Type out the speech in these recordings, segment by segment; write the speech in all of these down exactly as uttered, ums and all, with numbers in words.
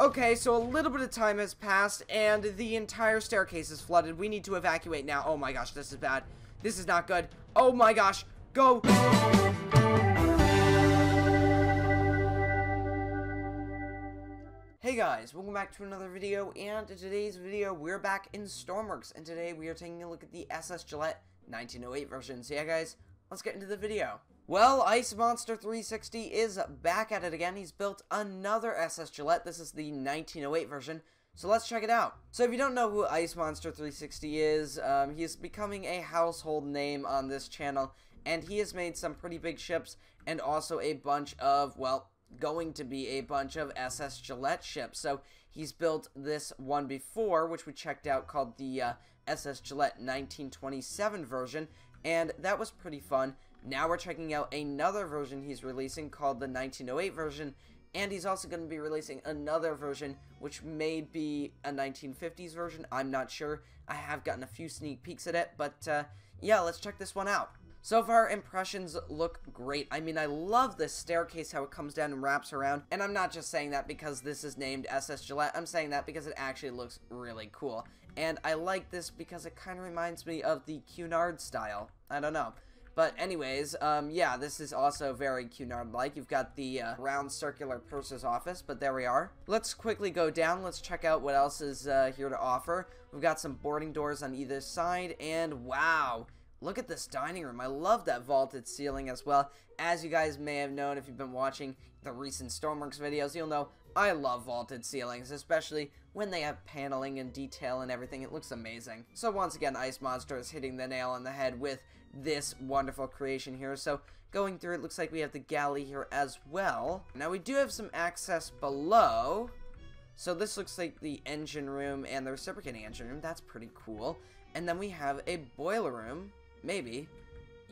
Okay, so a little bit of time has passed, and the entire staircase is flooded. We need to evacuate now. Oh my gosh, this is bad. This is not good. Oh my gosh, go! Hey guys, welcome back to another video, and in today's video, we're back in Stormworks, and today we are taking a look at the S S Gillett nineteen oh eight version. So yeah guys, let's get into the video. Well, Ice Monster three sixty is back at it again. He's built another S S Gillett. This is the nineteen oh eight version, so let's check it out. So if you don't know who Ice Monster three sixty is, um, he is becoming a household name on this channel, and he has made some pretty big ships and also a bunch of, well, going to be a bunch of S S Gillett ships. So he's built this one before, which we checked out, called the uh, S S Gillett nineteen twenty-seven version, and that was pretty fun. Now we're checking out another version he's releasing called the nineteen oh eight version, and he's also going to be releasing another version which may be a nineteen fifties version. I'm not sure. I have gotten a few sneak peeks at it, but uh, yeah, let's check this one out. So far, impressions look great. I mean, I love this staircase, how it comes down and wraps around, and I'm not just saying that because this is named S S Gillett. I'm saying that because it actually looks really cool, and I like this because it kind of reminds me of the Cunard style. I don't know. But anyways, um, yeah, this is also very Cunard-like. You've got the uh, round circular purser's office, but there we are. Let's quickly go down. Let's check out what else is uh, here to offer. We've got some boarding doors on either side, and wow, look at this dining room. I love that vaulted ceiling as well. As you guys may have known if you've been watching the recent Stormworks videos, you'll know I love vaulted ceilings, especially when they have paneling and detail and everything. It looks amazing. So once again, Ice Monster is hitting the nail on the head with this wonderful creation here. So going through, it looks like we have the galley here as well. Now we do have some access below. So this looks like the engine room and the reciprocating engine room. That's pretty cool. And then we have a boiler room. Maybe.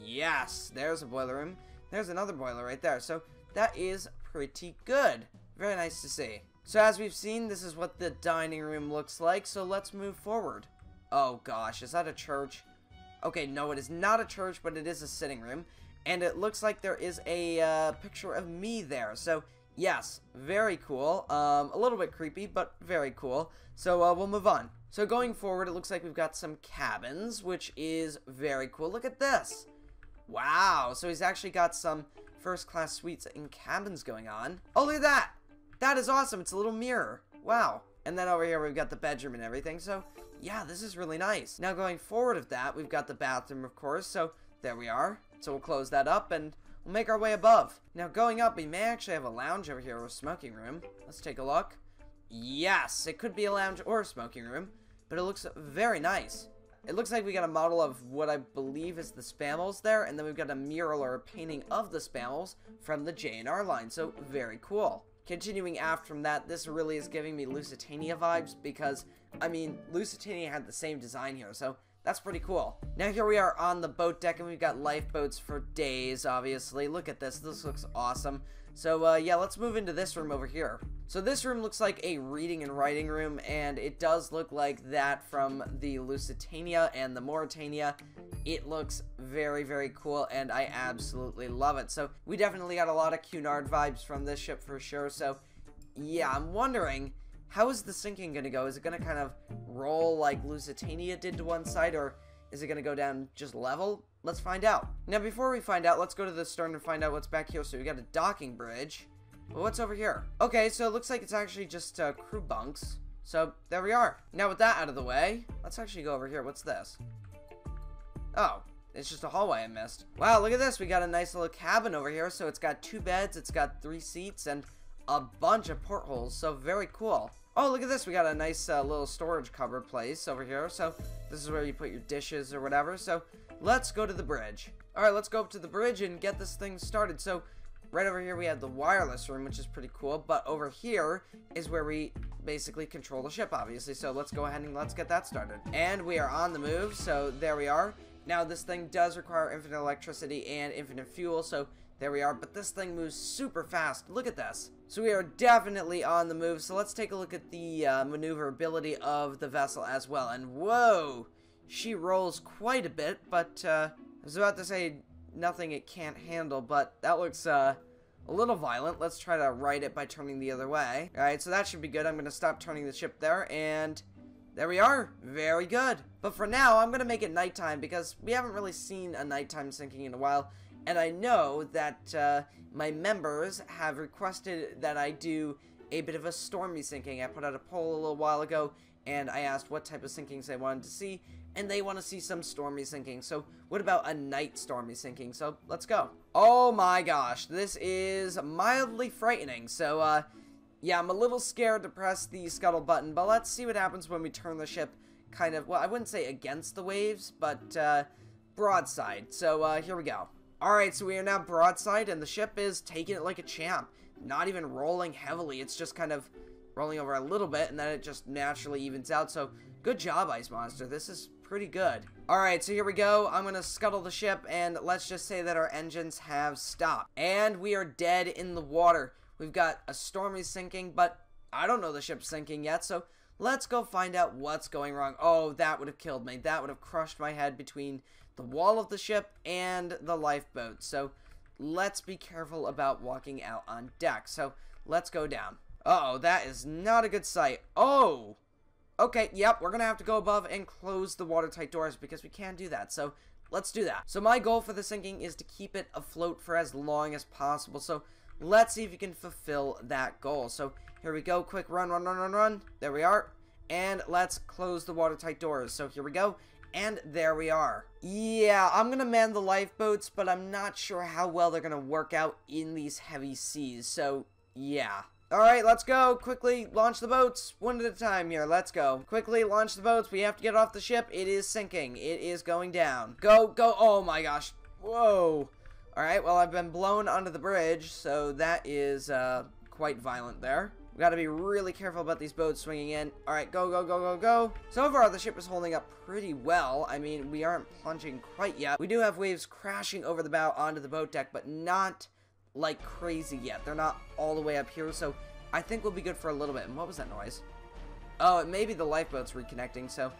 Yes, there's a boiler room. There's another boiler right there. So that is pretty good. Very nice to see. So as we've seen, this is what the dining room looks like. So let's move forward. Oh gosh, is that a church? Okay, no, it is not a church, but it is a sitting room. And it looks like there is a uh, picture of me there. So yes, very cool. Um, a little bit creepy, but very cool. So uh, we'll move on. So going forward, it looks like we've got some cabins, which is very cool. Look at this. Wow. So he's actually got some first-class suites and cabins going on. Oh, look at that. That is awesome. It's a little mirror. Wow. And then over here, we've got the bedroom and everything. So, yeah, this is really nice. Now, going forward of that, we've got the bathroom, of course. So, there we are. So, we'll close that up and we'll make our way above. Now, going up, we may actually have a lounge over here or a smoking room. Let's take a look. Yes, it could be a lounge or a smoking room, but it looks very nice. It looks like we got a model of what I believe is the Spamals there, and then we've got a mural or a painting of the Spamals from the J N R line, so very cool. Continuing aft from that, this really is giving me Lusitania vibes because, I mean, Lusitania had the same design here, so that's pretty cool. Now here we are on the boat deck, and we've got lifeboats for days, obviously. Look at this. This looks awesome. So, uh, yeah, let's move into this room over here. So this room looks like a reading and writing room, and it does look like that from the Lusitania and the Mauritania. It looks very, very cool, and I absolutely love it. So we definitely got a lot of Cunard vibes from this ship for sure. So, yeah, I'm wondering, how is the sinking going to go? Is it going to kind of roll like Lusitania did to one side, or is it going to go down just level? Let's find out. Now, before we find out, let's go to the stern and find out what's back here. So we got a docking bridge. But what's over here? Okay, so it looks like it's actually just uh, crew bunks. So there we are. Now with that out of the way, let's actually go over here. What's this? Oh, it's just a hallway I missed. Wow, look at this. We got a nice little cabin over here. So it's got two beds, it's got three seats, and a bunch of portholes, so very cool. Oh, look at this. We got a nice uh, little storage cupboard place over here. So this is where you put your dishes or whatever. So let's go to the bridge. All right, let's go up to the bridge and get this thing started. So right over here, we have the wireless room, which is pretty cool. But over here is where we basically control the ship, obviously. So let's go ahead and let's get that started. And we are on the move. So there we are. Now, this thing does require infinite electricity and infinite fuel. So there we are. But this thing moves super fast. Look at this. So we are definitely on the move. So let's take a look at the uh, maneuverability of the vessel as well. And whoa, she rolls quite a bit. But uh, I was about to say nothing it can't handle, but that looks uh, a little violent. Let's try to right it by turning the other way. All right, so that should be good. I'm going to stop turning the ship there, and there we are. Very good. But for now, I'm going to make it nighttime because we haven't really seen a nighttime sinking in a while. And I know that uh, my members have requested that I do a bit of a stormy sinking. I put out a poll a little while ago, and I asked what type of sinkings they wanted to see, and they want to see some stormy sinking. So what about a night stormy sinking? So let's go. Oh my gosh, this is mildly frightening. So uh, yeah, I'm a little scared to press the scuttle button, but let's see what happens when we turn the ship kind of, well, I wouldn't say against the waves, but uh, broadside. So uh, here we go. Alright, so we are now broadside, and the ship is taking it like a champ. Not even rolling heavily, it's just kind of rolling over a little bit, and then it just naturally evens out. So, good job, Ice Monster. This is pretty good. Alright, so here we go. I'm gonna scuttle the ship, and let's just say that our engines have stopped. And we are dead in the water. We've got a stormy sinking, but I don't know the ship's sinking yet, so let's go find out what's going wrong. Oh, that would have killed me. That would have crushed my head between the wall of the ship and the lifeboat. So let's be careful about walking out on deck. So let's go down. Uh-oh, that is not a good sight. Oh, okay. Yep, we're going to have to go above and close the watertight doors because we can do that. So let's do that. So my goal for the sinking is to keep it afloat for as long as possible. So let's see if we can fulfill that goal. So here we go. Quick run, run, run, run, run. There we are. And let's close the watertight doors. So here we go. And there we are. Yeah, I'm going to man the lifeboats, but I'm not sure how well they're going to work out in these heavy seas. So yeah. All right, let's go. Quickly launch the boats. One at a time here. Let's go. Quickly launch the boats. We have to get off the ship. It is sinking. It is going down. Go, go. Oh my gosh. Whoa. Alright, well, I've been blown onto the bridge, so that is uh, quite violent there. We've got to be really careful about these boats swinging in. Alright, go, go, go, go, go. So far, the ship is holding up pretty well. I mean, we aren't plunging quite yet. We do have waves crashing over the bow onto the boat deck, but not like crazy yet. They're not all the way up here, so I think we'll be good for a little bit. And what was that noise? Oh, it may be the lifeboats reconnecting, so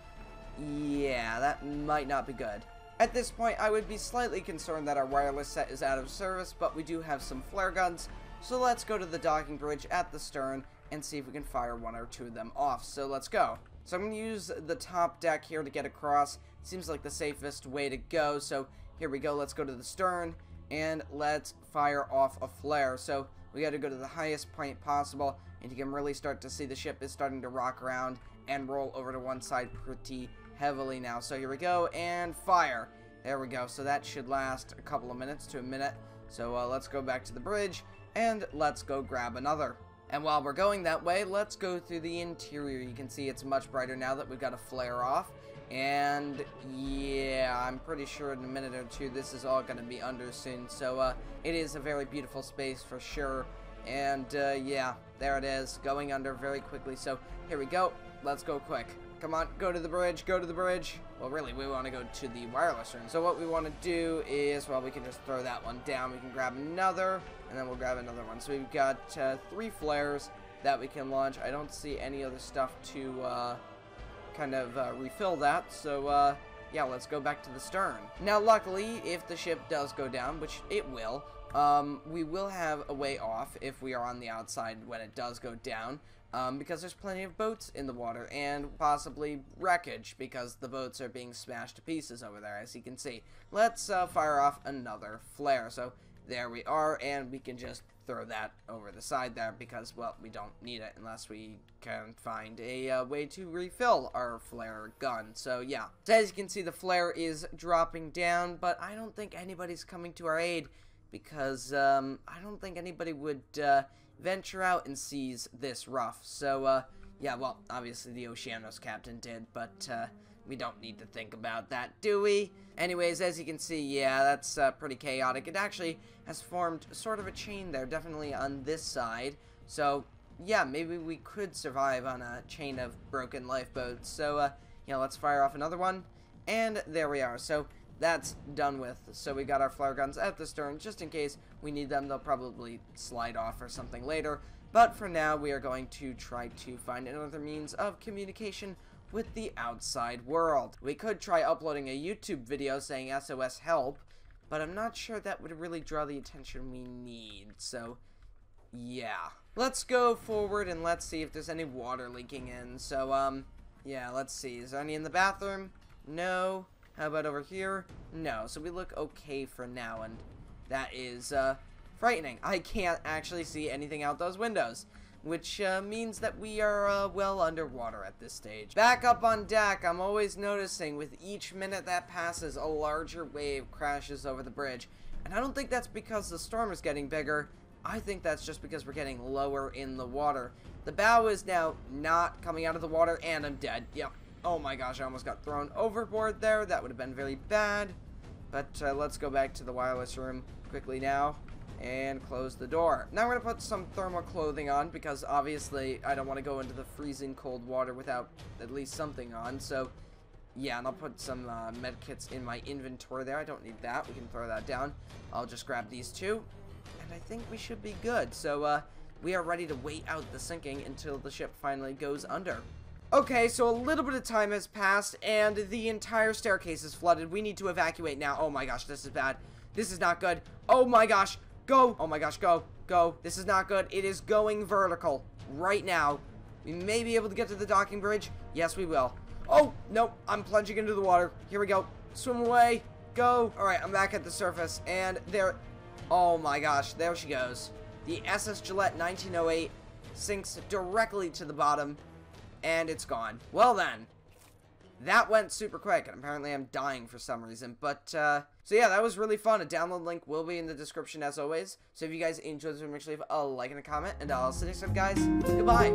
yeah, that might not be good. At this point, I would be slightly concerned that our wireless set is out of service, but we do have some flare guns, so let's go to the docking bridge at the stern and see if we can fire one or two of them off, so let's go. So I'm going to use the top deck here to get across. Seems like the safest way to go, so here we go. Let's go to the stern, and let's fire off a flare. So we got to go to the highest point possible, and you can really start to see the ship is starting to rock around and roll over to one side pretty heavily now. So here we go, and fire. There we go. So that should last a couple of minutes to a minute. So uh, let's go back to the bridge, and let's go grab another. And while we're going that way, let's go through the interior. You can see it's much brighter now that we've got a flare off. And yeah, I'm pretty sure in a minute or two this is all going to be under soon. So uh, it is a very beautiful space for sure. And uh, yeah, there it is, going under very quickly. So here we go. Let's go quick. Come on, go to the bridge, go to the bridge. Well, really, we want to go to the wireless room. So what we want to do is, well, we can just throw that one down. We can grab another, and then we'll grab another one. So we've got uh, three flares that we can launch. I don't see any other stuff to uh, kind of uh, refill that. So, uh, yeah, let's go back to the stern. Now, luckily, if the ship does go down, which it will, um, we will have a way off if we are on the outside when it does go down. Um, because there's plenty of boats in the water, and possibly wreckage, because the boats are being smashed to pieces over there, as you can see. Let's uh, fire off another flare. So there we are, and we can just throw that over the side there, because, well, we don't need it unless we can find a uh, way to refill our flare gun. So yeah, so as you can see, the flare is dropping down, but I don't think anybody's coming to our aid, because um, I don't think anybody would uh, venture out and seize this rough. So, uh, yeah, well, obviously the Oceanos captain did, but uh, we don't need to think about that, do we? Anyways, as you can see, yeah, that's uh, pretty chaotic. It actually has formed sort of a chain there, definitely on this side. So, yeah, maybe we could survive on a chain of broken lifeboats. So, uh, yeah, let's fire off another one. And there we are. So that's done with. So we got our flare guns at the stern just in case we need them. They'll probably slide off or something later, but for now we are going to try to find another means of communication with the outside world. We could try uploading a YouTube video saying S O S help, but I'm not sure that would really draw the attention we need, so yeah. Let's go forward and let's see if there's any water leaking in. So, um, yeah, let's see. Is there any in the bathroom? No. How about over here? No. So we look okay for now, and that is, uh, frightening. I can't actually see anything out those windows, which uh, means that we are uh, well underwater at this stage. Back up on deck, I'm always noticing with each minute that passes, a larger wave crashes over the bridge. And I don't think that's because the storm is getting bigger. I think that's just because we're getting lower in the water. The bow is now not coming out of the water, and I'm dead. Yep. Oh my gosh, I almost got thrown overboard there. That would have been very bad. But uh, let's go back to the wireless room quickly now and close the door. Now we're gonna put some thermal clothing on, because obviously I don't want to go into the freezing cold water without at least something on. So yeah, and I'll put some uh, med kits in my inventory there. I don't need that. We can throw that down. I'll just grab these two, and I think we should be good. So uh, we are ready to wait out the sinking until the ship finally goes under. Okay, so a little bit of time has passed, and the entire staircase is flooded. We need to evacuate now. Oh my gosh, this is bad. This is not good. Oh my gosh. Go! Oh my gosh, go, go. This is not good. It is going vertical right now. We may be able to get to the docking bridge. Yes, we will. Oh, nope, I'm plunging into the water. Here we go. Swim away, go. All right, I'm back at the surface, and there, oh my gosh, there she goes. The S S Gillett nineteen oh eight sinks directly to the bottom, and it's gone. Well then, that went super quick, and apparently I'm dying for some reason, but, uh, so yeah, that was really fun. A download link will be in the description as always, so if you guys enjoyed this video, make sure you leave a like and a comment, and I'll see you next time, guys. Goodbye!